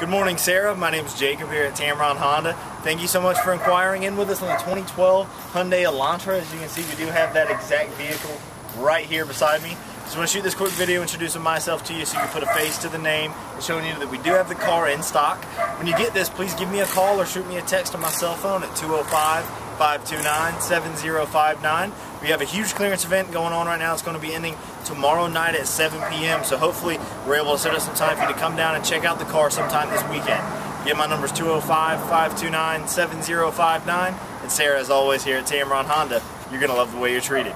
Good morning, Sarah. My name is Jacob here at Tameron Honda. Thank you so much for inquiring in with us on the 2012 Hyundai Elantra. As you can see, we do have that exact vehicle right here beside me. So I'm going to shoot this quick video introducing myself to you so you can put a face to the name and showing you that we do have the car in stock. When you get this, please give me a call or shoot me a text on my cell phone at 205-529-7059. We have a huge clearance event going on right now. It's going to be ending tomorrow night at 7 p.m. so hopefully we're able to set up some time for you to come down and check out the car sometime this weekend. Again, my number is 205-529-7059, and Sarah is always here at Tameron Honda. You're going to love the way you're treated.